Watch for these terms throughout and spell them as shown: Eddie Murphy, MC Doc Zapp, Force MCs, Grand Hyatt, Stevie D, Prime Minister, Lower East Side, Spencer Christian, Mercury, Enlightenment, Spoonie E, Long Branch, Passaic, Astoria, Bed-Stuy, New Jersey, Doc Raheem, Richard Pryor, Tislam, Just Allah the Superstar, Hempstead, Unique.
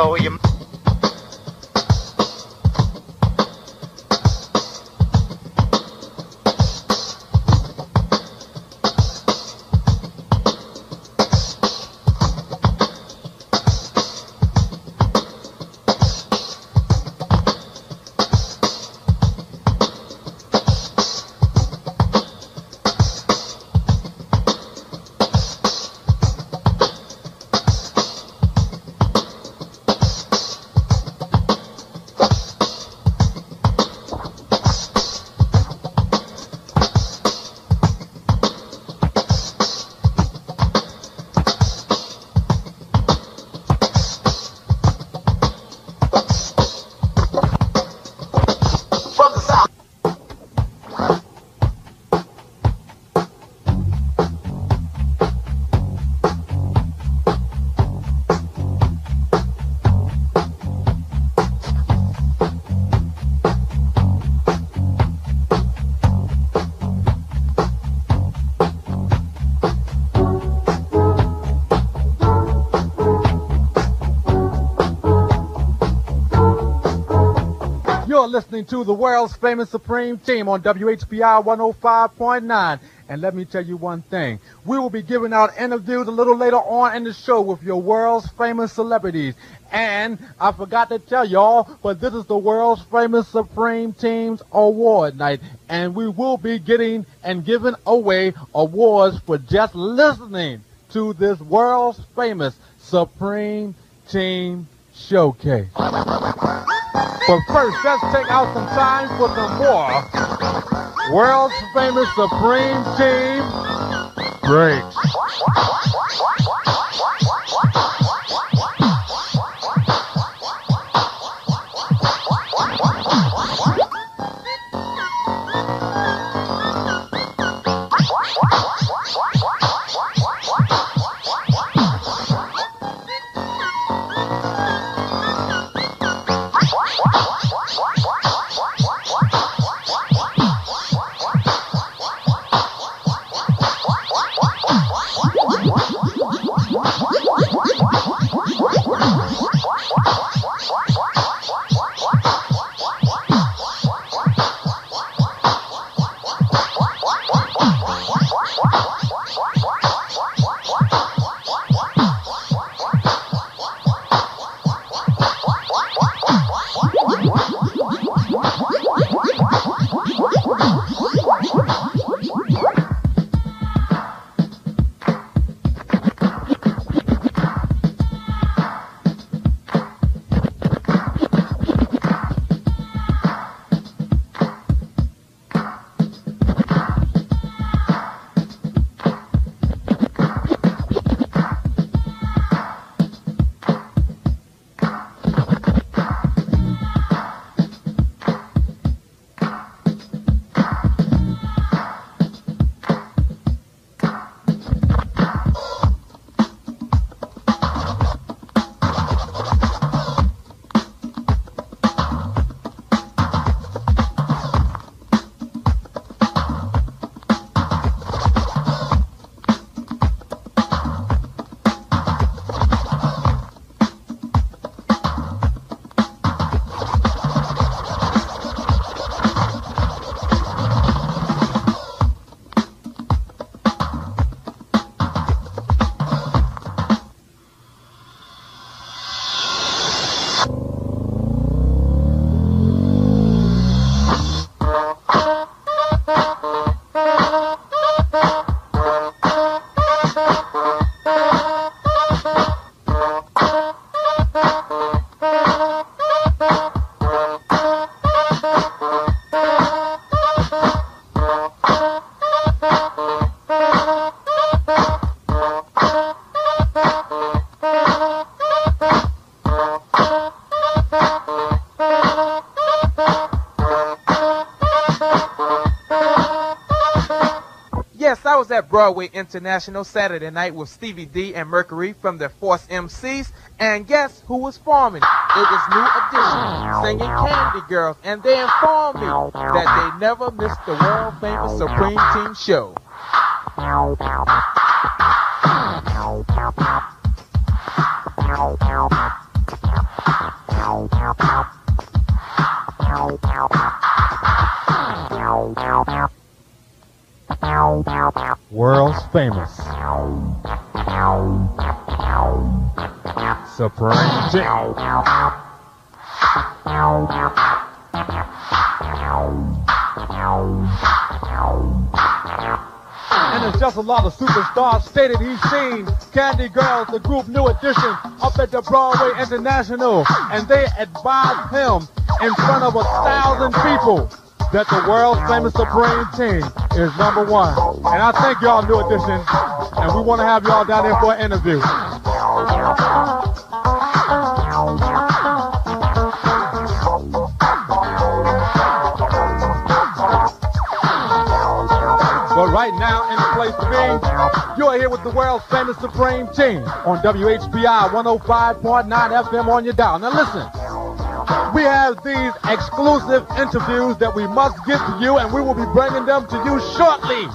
blow your mind. You're listening to the world's famous Supreme Team on WHBI 105.9. And let me tell you one thing. We will be giving out interviews a little later on in the show with your world's famous celebrities. And I forgot to tell y'all, but this is the world's famous Supreme Team's award night. And we will be getting and giving away awards for just listening to this world's famous Supreme Team showcase. But first, let's take out some time for some more world's famous Supreme Team breaks. Broadway International Saturday night with Stevie D and Mercury from the Force MCs, and guess who was performing? It was New Edition singing Candy Girls, and they informed me that they never missed the world famous Supreme Team show. World's famous Supreme Team. And it's just Allah the Superstar stated he's seen Candy Girls, the group New Edition, up at the Broadway International, and they advised him in front of 1,000 people that the world's famous Supreme Team is number one. And I thank y'all, New Edition, and we want to have y'all down there for an interview. But right now, in place to be, you are here with the world's famous Supreme Team on WHBI 105.9 FM on your dial. Now listen. We have these exclusive interviews that we must give to you, and we will be bringing them to you shortly.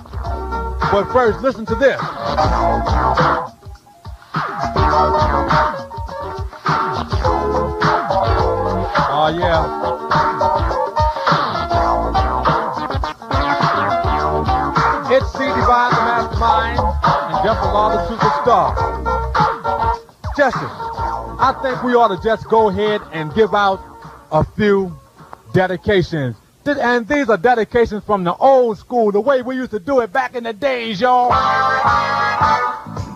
But first, listen to this. Oh, yeah. It's C Divine the Mastermind and Just Allah the Superstar. Justice. I think we ought to just go ahead and give out a few dedications. And these are dedications from the old school, the way we used to do it back in the days, y'all.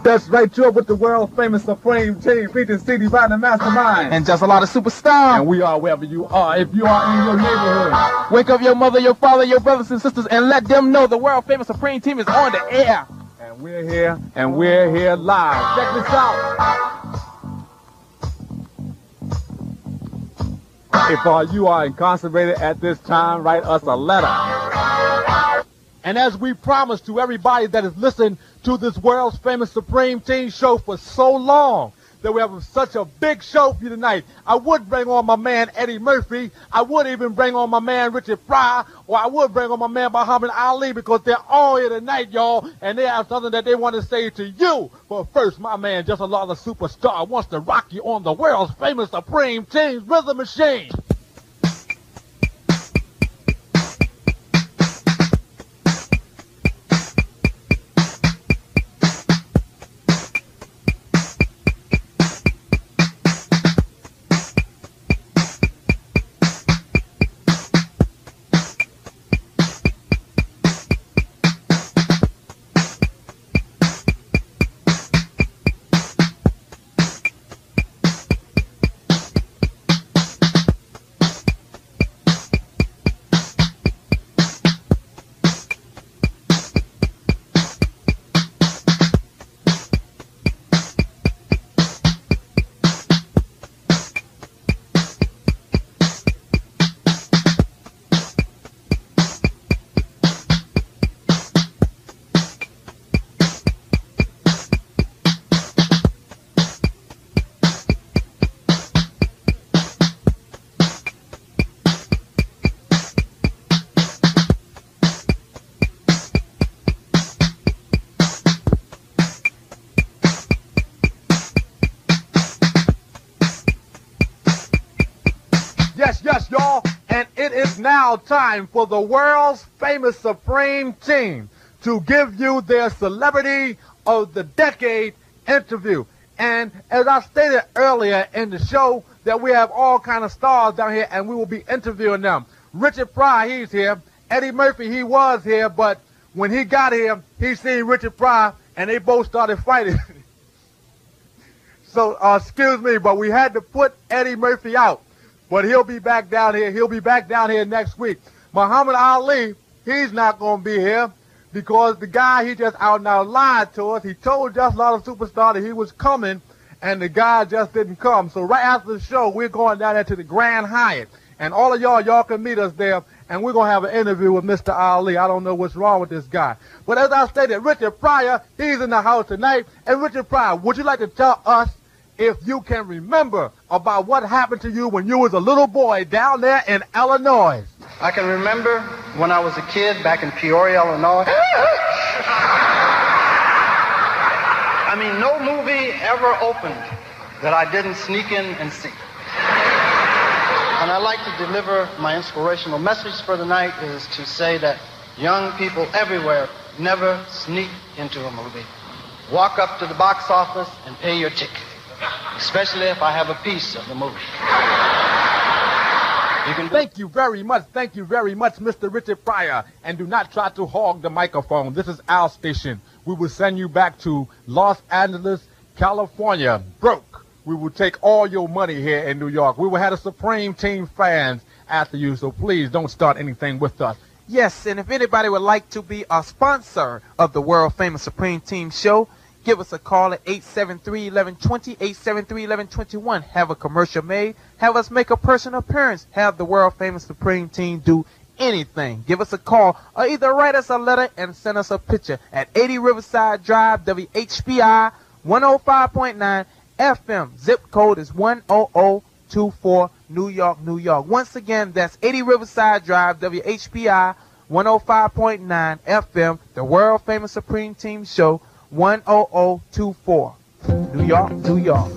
That's right, you're with the world famous Supreme Team, featuring C Divine the Mastermind. And Just Allah the Superstar. And we are wherever you are, if you are in your neighborhood. Wake up your mother, your father, your brothers and sisters, and let them know the world famous Supreme Team is on the air. And we're here, live. Check this out. If you are incarcerated at this time, write us a letter. And as we promised to everybody that has listened to this world's famous Supreme Team show for so long, that we have such a big show for you tonight. I would bring on my man Eddie Murphy. I would even bring on my man Richard Pryor. Or I would bring on my man Muhammad Ali, because they're all here tonight, y'all. And they have something that they want to say to you. But first, my man Just Allah the Superstar wants to rock you on the world's famous Supreme Team's Rhythm Machine. Now time for the world's famous Supreme Team to give you their Celebrity of the Decade interview. And as I stated earlier in the show, that we have all kind of stars down here, and we will be interviewing them. Richard Pryor, he's here. Eddie Murphy, he was here, but when he got here, he seen Richard Pryor, and they both started fighting. So, excuse me, but we had to put Eddie Murphy out. But he'll be back down here. He'll be back down here next week. Muhammad Ali, he's not going to be here because the guy, he just out and out lied to us. He told Just Allah the Superstar that he was coming, and the guy just didn't come. So right after the show, we're going down there to the Grand Hyatt. And all of y'all, y'all can meet us there, and we're going to have an interview with Mr. Ali. I don't know what's wrong with this guy. But as I stated, Richard Pryor, he's in the house tonight. And Richard Pryor, would you like to tell us if you can remember about what happened to you when you was a little boy down there in Illinois? I can remember when I was a kid back in Peoria, Illinois. I mean, no movie ever opened that I didn't sneak in and see. And I like to deliver my inspirational message for the night is to say that young people everywhere never sneak into a movie. Walk up to the box office and pay your ticket, especially if I have a piece of the movie. Thank you very much. Thank you very much, Mr. Richard Pryor. And do not try to hog the microphone. This is our station. We will send you back to Los Angeles, California, broke. We will take all your money here in New York. We will have the Supreme Team fans after you, so please don't start anything with us. Yes, and if anybody would like to be a sponsor of the world-famous Supreme Team show, give us a call at 873-1120, 873-1121. Have a commercial made. Have us make a personal appearance. Have the world-famous Supreme Team do anything. Give us a call or either write us a letter and send us a picture at 80 Riverside Drive, WHBI, 105.9 FM. Zip code is 10024, New York, New York. Once again, that's 80 Riverside Drive, WHBI, 105.9 FM, the world-famous Supreme Team show. 10024, New York, New York.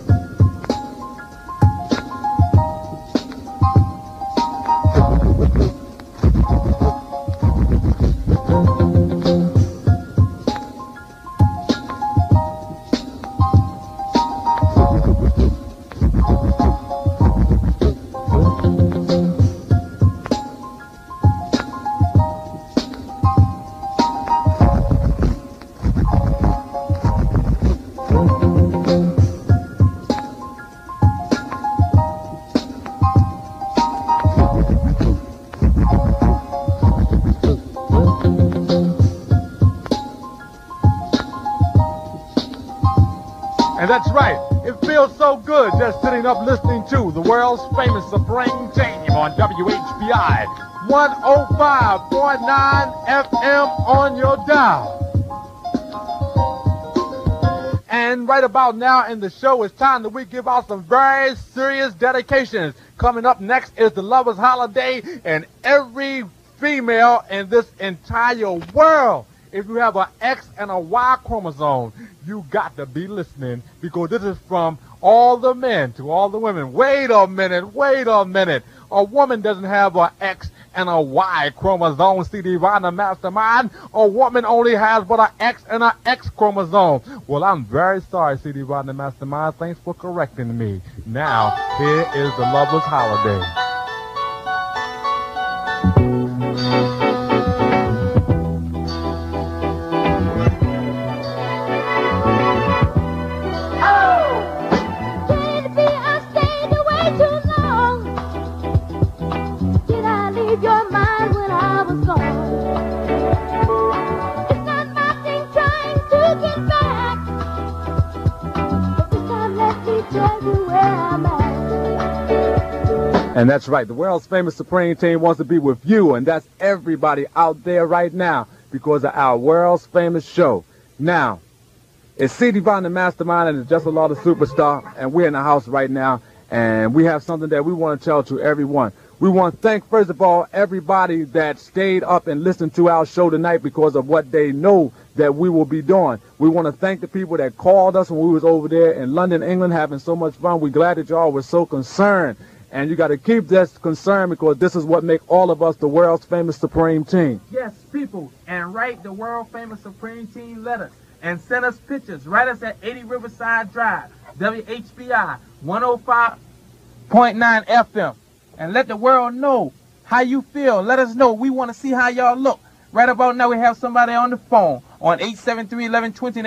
That's right. It feels so good just sitting up listening to the world's famous Supreme Team on WHBI 105.9 FM on your dial. And right about now in the show, it's time that we give out some very serious dedications. Coming up next is the Lover's Holiday, and every female in this entire world, if you have an X and a Y chromosome, you got to be listening, because this is from all the men to all the women. Wait a minute, wait a minute. A woman doesn't have an X and a Y chromosome, C Divine the Mastermind. A woman only has but an X and an X chromosome. Well, I'm very sorry, C Divine the Mastermind. Thanks for correcting me. Now, here is the Lover's Holiday. And that's right, the world's famous Supreme Team wants to be with you, and that's everybody out there right now because of our world's famous show. Now, it's C Divine the Mastermind and it's Just Allah the Superstar, and we're in the house right now, and we have something that we want to tell to everyone. We want to thank, first of all, everybody that stayed up and listened to our show tonight because of what they know that we will be doing. We want to thank the people that called us when we was over there in London, England, having so much fun. We're glad that y'all were so concerned. And you got to keep this concern because this is what makes all of us the world's famous Supreme Team. Yes, people, and write the world famous Supreme Team letters and send us pictures. Write us at 80 Riverside Drive, WHBI 105.9 FM, and let the world know how you feel. Let us know. We want to see how y'all look. Right about now, we have somebody on the phone on 873-1120 and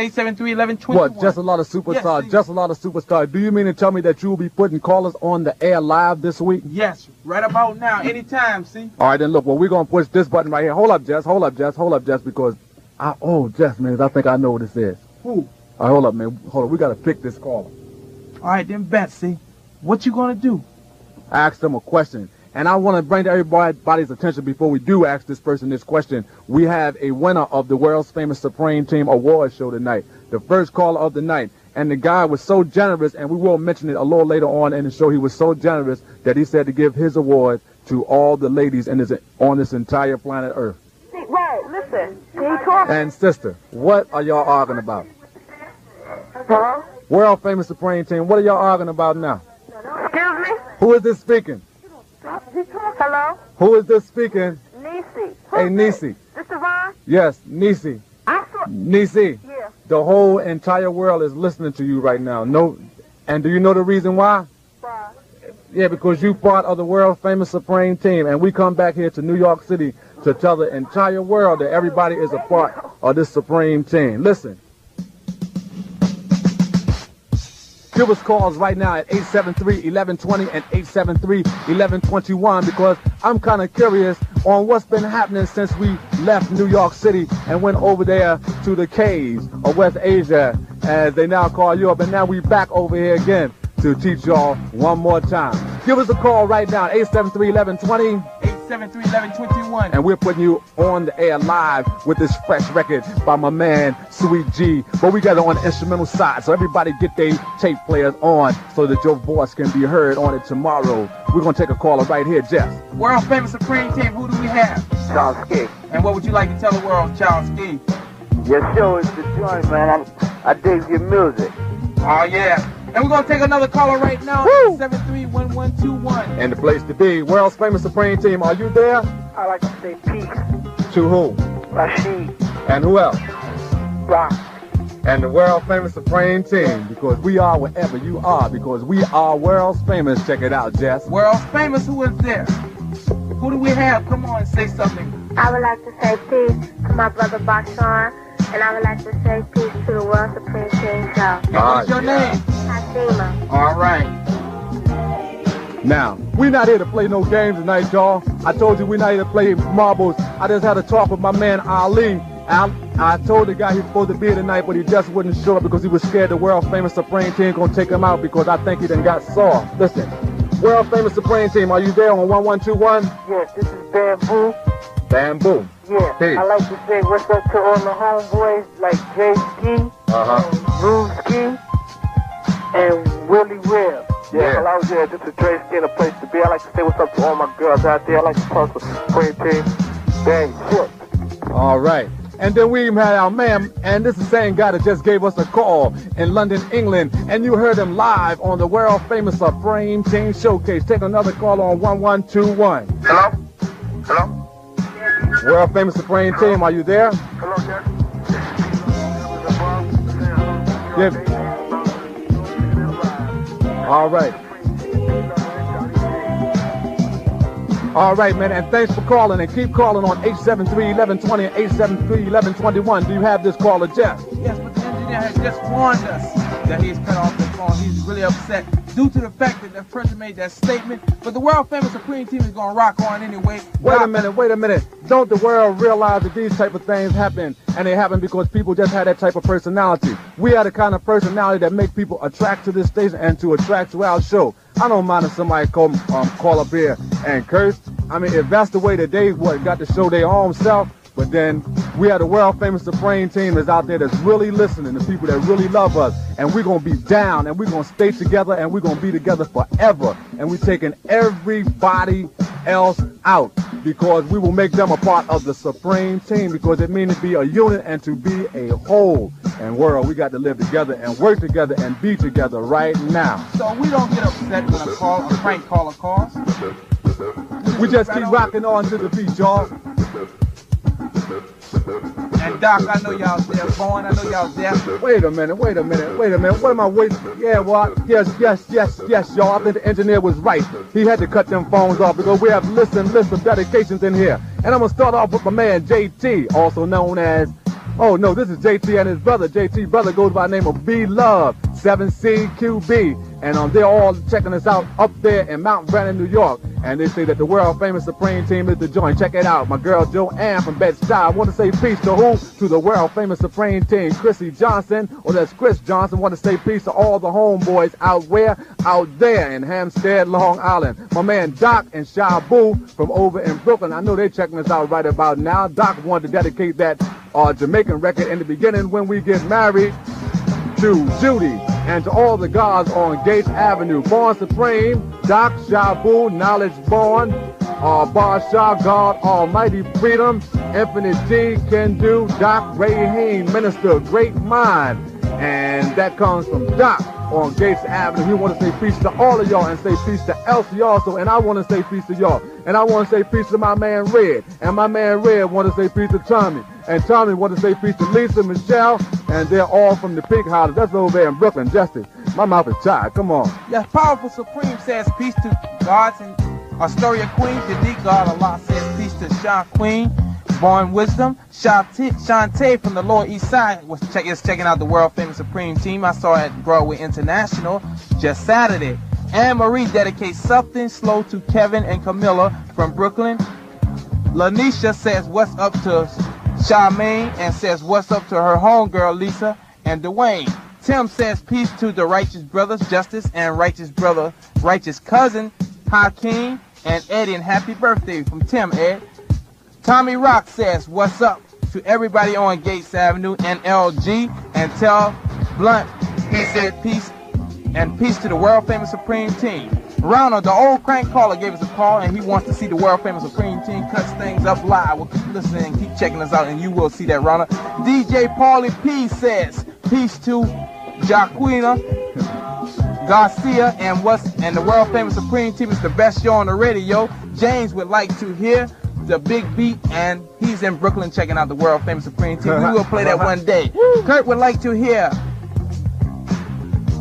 873-1121. What? Just Allah the Superstar. Yes, Just Allah the Superstar. Do you mean to tell me that you will be putting callers on the air live this week? Yes. Right about now. Anytime, see? All right, then look. Well, we're going to push this button right here. Hold up, Jess. Hold up, Jess. Hold up, Jess, because man, I think I know what this is. Who? All right, hold up, man. Hold up. We got to pick this caller. All right, then, Betsy, what you going to do? I asked them a question. And I want to bring to everybody's attention before we do ask this person this question. We have a winner of the world's famous Supreme Team Award show tonight, the first caller of the night. And the guy was so generous, and we will mention it a little later on in the show, he was so generous that he said to give his award to all the ladies in on this entire planet Earth. Right, listen. And sister, what are y'all arguing about? Hello? World famous Supreme Team, what are y'all arguing about now? Excuse me? Who is this speaking? Hello? Who is this speaking? Niecy. Hey, Niecy. This Devon? Yes, Niecy. Niecy. Yeah. The whole entire world is listening to you right now. No, and do you know the reason why? Why? Yeah, because you part of the world famous Supreme Team, and we come back here to New York City to tell the entire world that everybody is a part of this Supreme Team. Listen. Give us calls right now at 873-1120 and 873-1121 because I'm kind of curious on what's been happening since we left New York City and went over there to the caves of West Asia, as they now call Europe. And now we're back over here again to teach y'all one more time. Give us a call right now, 873-1120. 873-1121. And we're putting you on the air live with this fresh record by my man, Sweet G. But we got it on the instrumental side, so everybody get their tape players on so that your voice can be heard on it tomorrow. We're going to take a caller right here, Jeff. World famous Supreme Team, who do we have? Charles Ski. And what would you like to tell the world, Charles Ski? Your show is the joint, man. I dig your music. Oh, yeah. And we're going to take another caller right now, 731-1121. And the place to be, world's famous Supreme Team. Are you there? I like to say peace. To who? Rashid. And who else? Rock. And the world famous Supreme Team, because we are wherever you are, because we are world's famous. Check it out, Jess. World's famous, who is there? Who do we have? Come on, say something. I would like to say peace to my brother Bar-Shah. And I would like to say peace to the World Supreme Team Show. What's your name? Hasima. All right. Now, we're not here to play no games tonight, y'all. I told you we're not here to play marbles. I just had a talk with my man Ali. I told the guy he's supposed to be here tonight, but he just wouldn't show up because he was scared the world famous Supreme Team going to take him out because I think he done got soft. Listen, world famous Supreme Team, are you there on 1121? Yes, this is Bamboo. Bamboo. Yeah, peace. I like to say what's up to all the homeboys like Jay Ski, Bruce Ski, and Willie Will. Yeah, I was there. This is Dre Ski, a place to be. I like to say what's up to all my girls out there. I like to talk to Supreme Team. Dang, shit. All right. And then we even had our man, and this is the same guy that just gave us a call in London, England, and you heard him live on the world-famous Supreme Team Showcase. Take another call on 1121. Hello? Hello? World famous Supreme Team, are you there? Hello, Jeff. Yeah. All right. All right, man, and thanks for calling, and keep calling on 873-1120 and 873-1121. Do you have this caller, Jeff? Yes, but the engineer has just warned us that he's cut off the phone. He's really upset due to the fact that that person made that statement, but the world-famous Supreme Team is going to rock on anyway. Wait a minute. Don't the world realize that these type of things happen, and they happen because people just have that type of personality? We are the kind of personality that make people attract to this station and to attract to our show. I don't mind if somebody call up here and curse. I mean, if that's the way that they got to show their own self, but then we have the world-famous Supreme Team that's out there that's really listening to people that really love us. And we're going to be down, and we're going to stay together, and we're going to be together forever. And we're taking everybody else out because we will make them a part of the Supreme Team because it means to be a unit and to be a whole. And world, we got to live together and work together and be together right now. So we don't get upset when a prank caller calls. We just keep rocking on to the beat, y'all. And Doc, I know y'all there. Vaughn, I know y'all there. Wait a minute. What am I waiting for? Yeah, well, yes, y'all. I think the engineer was right. He had to cut them phones off because we have lists of dedications in here. And I'm going to start off with my man, JT, also known as... Oh, no, this is JT and his brother. JT's brother goes by the name of B-Love, 7CQB. And they're all checking us out up there in Mount Vernon, New York. And they say that the world-famous Supreme Team is the joint. Check it out. My girl Joanne from Bed-Stuy want to say peace to who? To the world-famous Supreme Team. Chrissy Johnson, or that's Chris Johnson, want to say peace to all the homeboys out where? Out there in Hampstead, Long Island. My man Doc and Shabu from over in Brooklyn. I know they're checking us out right about now. Doc wanted to dedicate that Jamaican record in the beginning when we get married to Judy and to all the guards on Gates Avenue. Born Supreme, Doc, Shabu, Knowledge Born, Bar-Shah, God Almighty, Freedom, Infinite G, Can Do, Doc, Raheem, Minister, Great Mind, And that comes from Doc on Gates Avenue. He want to say peace to all of y'all and say peace to Elsie also. And I want to say peace to y'all. And I want to say peace to my man Red. And my man Red want to say peace to Tommy. And Tommy want to say peace to Lisa, Michelle. And they're all from the Pink Houses. That's over there in Brooklyn, Justice. My mouth is tired. Come on. Yes, Powerful Supreme says peace to gods and Astoria Queen. The God Allah says peace to Shah Queen. Born Wisdom, Shantae from the Lower East Side was checking out the world-famous Supreme Team I saw at Broadway International just Saturday. Anne Marie dedicates Something Slow to Kevin and Camilla from Brooklyn. Lanisha says what's up to Charmaine and says what's up to her homegirl Lisa and Dwayne. Tim says peace to the Righteous Brothers, Justice, and Righteous Cousin, Hakeem, and Eddie, and happy birthday from Tim, Ed. Tommy Rock says what's up to everybody on Gates Avenue and LG, and tell Blunt he said peace and peace to the world famous Supreme Team. Ronald, the old crank caller, gave us a call and he wants to see the world famous Supreme Team cuts things up live. Well, keep listening, keep checking us out, and you will see that, Ronald. DJ Paulie P says peace to Jaquina Garcia and the world famous Supreme Team is the best show on the radio. James would like to hear the Big Beat, and he's in Brooklyn checking out the world famous Supreme Team. We will play that one day. Kurt would like to hear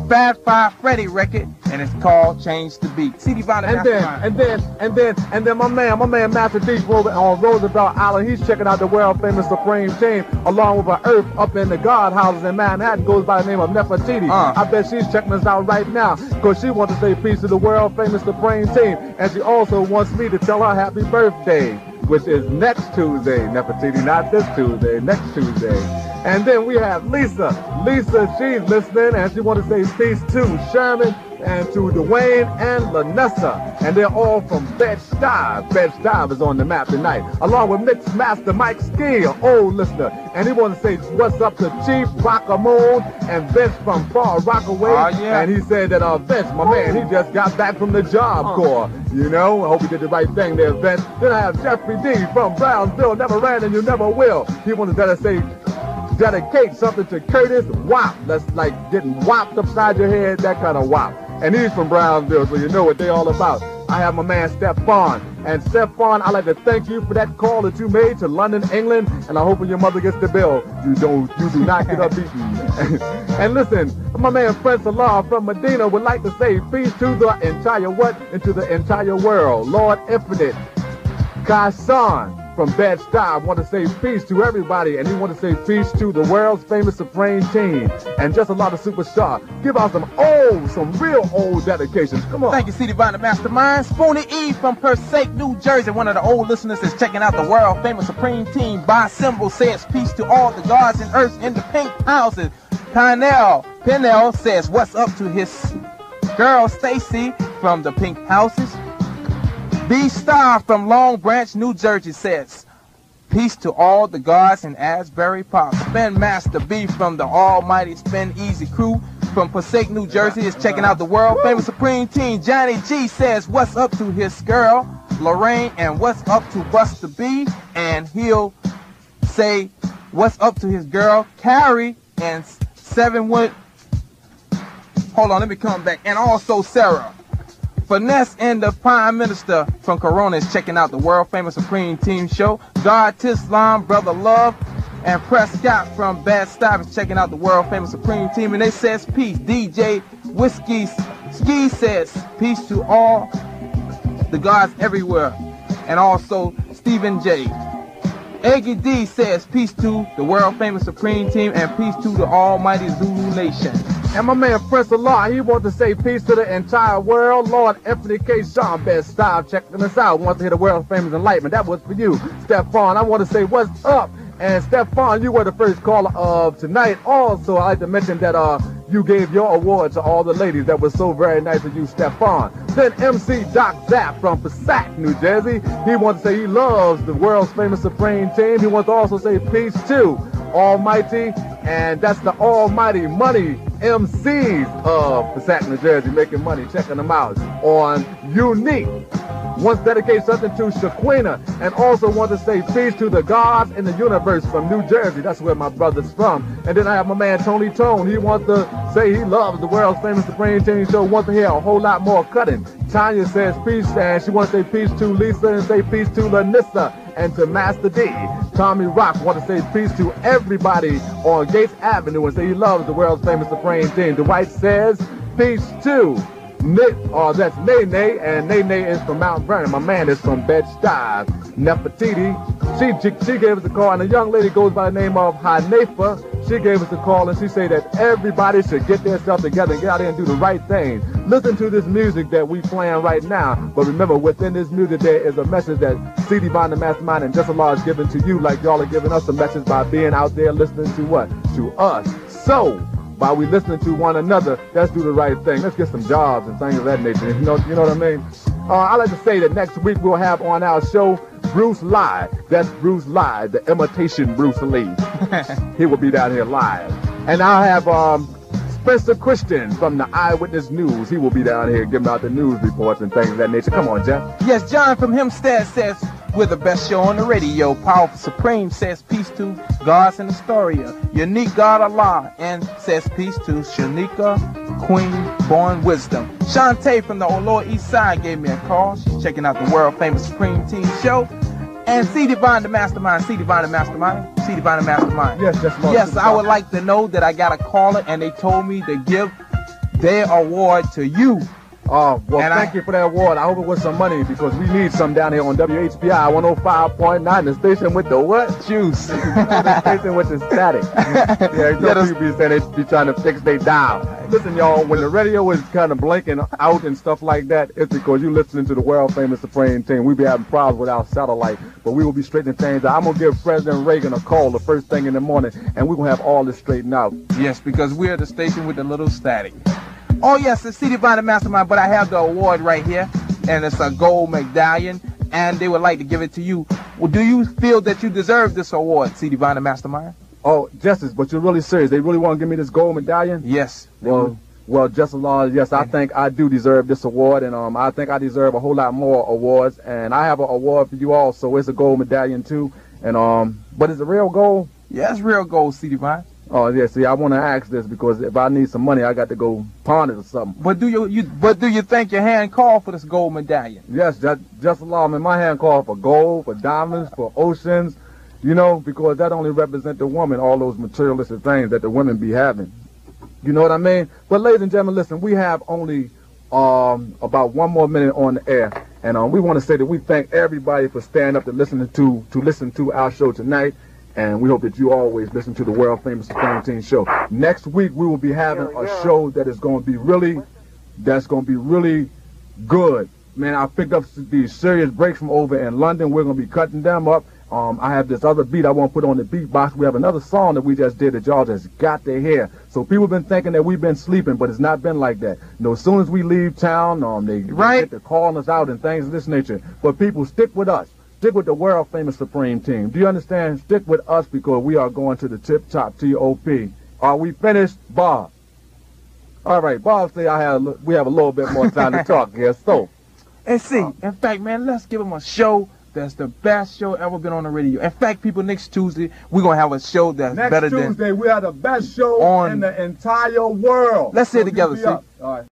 Bad Five Freddy record, and it's called Change the Beat. C Divine the Mastermind. And then my man Master D on Roosevelt Island, he's checking out the world famous Supreme Team along with an earth up in the God houses in Manhattan, goes by the name of Nefertiti. I bet she's checking us out right now because she wants to say peace to the world famous Supreme Team, and she also wants me to tell her happy birthday, which is next Tuesday, Nefertiti, not this Tuesday, next Tuesday. And then we have Lisa. Lisa, she's listening, and she wants to say peace to Sherman and to Dwayne and Lanessa. And they're all from Bed-Stuy. Bed-Stuy is on the map tonight, along with Mixed Master Mike Skill, old listener. And he wants to say what's up to Chief Rockamone and Vince from Far Rockaway. Yeah. And he said that Vince, my man, he just got back from the Job Corps. You know, I hope he did the right thing there, Vince. Then I have Jeffrey D from Brownsville, never ran and you never will. He wanted to say, dedicate something to Curtis Wop. That's like getting whopped upside your head, that kind of wop. And he's from Brownsville, so you know what they all about. I have my man Stephon. And Stephon, I'd like to thank you for that call that you made to London, England. And I hope when your mother gets the bill, you do not get up beaten. And listen, my man Prince Salah from Medina would like to say peace to the entire what? And to the entire world. Lord Infinite. Kaisan from Bed-Stuy want to say peace to everybody, and he want to say peace to the world's famous Supreme Team and Just Allah the Superstar. Give out some real old dedications. Come on. Thank you, C Divine the Mastermind. Spoonie E from Passaic, New Jersey, one of the old listeners is checking out the world famous Supreme Team. By Symbol says peace to all the gods and earth in the pink houses. Pinnell says what's up to his girl Stacy from the pink houses. B Star from Long Branch, New Jersey says peace to all the gods in Asbury Park. Spin Master B from the Almighty Spin Easy Crew from Passaic, New Jersey is checking out the world famous Supreme Team. Johnny G says what's up to his girl Lorraine and what's up to Buster B, and he'll say what's up to his girl Carrie and Sevenwood. Hold on, let me come back. And also Sarah. Finesse and the Prime Minister from Corona is checking out the world famous Supreme Team show. God Tislam, Brother Love, and Prescott from Bed-Stuy is checking out the world famous Supreme Team, and they says peace. DJ Whiskey Ski says peace to all the gods everywhere, and also Stephen J. Eggy D says peace to the world famous Supreme Team and peace to the Almighty Zulu Nation. And my man Prince Allah, he wants to say peace to the entire world. Lord Anthony K. Sean Bed-Stuy checking us out. Wants to hear the world famous enlightenment. That was for you, Stephon. I want to say what's up. And Stephon, you were the first caller of tonight. Also, I'd like to mention that you gave your award to all the ladies. That was so very nice of you, Stephon. Then MC Doc Zapp from Passaic, New Jersey. He wants to say he loves the world's famous Supreme Team. He wants to also say peace to Almighty, and that's the Almighty Money MCs of Passaic, New Jersey, making money, checking them out on Unique. wants to dedicate something to Shaquina, and also wants to say peace to the gods in the universe from New Jersey. That's where my brother's from. And then I have my man Tony Tone. He wants to say he loves the world's famous Supreme Team show. Wants to hear a whole lot more cutting. Tanya says peace, and she wants to say peace to Lisa and say peace to Lanissa and to Master D. Tommy Rock wants to say peace to everybody on Gates Avenue and say he loves the world's famous Supreme Team. Dwight says peace to that's Nene, and Nene is from Mount Vernon. My man is from Bed-Stuy. Nefertiti, she gave us a call, and a young lady goes by the name of Hanefa. She gave us a call, and she said that everybody should get their stuff together and get out there and do the right thing. Listen to this music that we playing right now, but remember, within this music there is a message that C Divine the Mastermind and Just Allah is giving to you, like y'all are giving us a message by being out there listening to what? To us. So by we listening to one another, let's do the right thing. Let's get some jobs and things of that nature. You know what I mean? I like to say that next week we'll have on our show Bruce Lye. That's Bruce Lye, the imitation Bruce Lee. He will be down here live. And I'll have Spencer Christian from the Eyewitness News. He will be down here giving out the news reports and things of that nature. Come on, Jeff. Yes, John from Hempstead says, we're the best show on the radio. Powerful Supreme says peace to gods in Astoria. Unique God Allah and says peace to Shanika, Queen Born Wisdom. Shantae from the Lower East Side gave me a call. She's checking out the world famous Supreme Team show. And C Divine the Mastermind, C Divine the Mastermind, C Divine the Mastermind. Yes, that's right. Yes, I would like to know that I got a caller and they told me to give their award to you. Oh, well, and thank you for that award. I hope it was some money because we need some down here on WHBI 105.9, the station with the what? Juice. The station with the static. Yeah, don't you be saying they be trying to fix their dial. Listen, y'all, when the radio is kind of blinking out and stuff like that, it's because you're listening to the world-famous Supreme Team. We be having problems with our satellite, but we will be straightening things out. I'm going to give President Reagan a call the first thing in the morning, and we're going to have all this straightened out. Yes, because we are the station with the little static. Oh, yes, it's C Divine the Mastermind, but I have the award right here, and it's a gold medallion, and they would like to give it to you. Well, do you feel that you deserve this award, C Divine the Mastermind? Oh, Justice, but you're really serious. They really want to give me this gold medallion? Yes. Well, Just Allah, yes, I think I do deserve this award, and I think I deserve a whole lot more awards, and I have an award for you all, so it's a gold medallion, too. And but it's a real gold? Yeah, it's real gold, C Divine. Oh yeah, see, I want to ask this because if I need some money, I got to go pawn it or something. But do you think your hand called for this gold medallion? Yes, Just Allah, man, my hand called for gold, for diamonds, for oceans, you know, because that only represents the woman, all those materialistic things that the women be having. You know what I mean? But ladies and gentlemen, listen, we have only about one more minute on the air, and we want to say that we thank everybody for standing up to listen to our show tonight. And we hope that you always listen to the world famous Supreme Team show. Next week we will be having a show that is going to be really good. Man, I picked up these serious breaks from over in London. We're going to be cutting them up. I have this other beat I want to put on the beatbox. We have another song that we just did that y'all just got to hear. So people have been thinking that we've been sleeping, but it's not been like that. You know, as soon as we leave town, they get to calling us out and things of this nature. But people, stick with us. Stick with the world-famous Supreme Team. Do you understand? Stick with us because we are going to the tip-top T.O.P. Are we finished, Bob? All right, Bob say we have a little bit more time to talk here. So, and see, in fact, man, let's give him a show that's the best show ever been on the radio. In fact, people, next Tuesday, we're going to have a show that's better than... Next Tuesday, we have the best show in the entire world. Let's sit together, see? All right.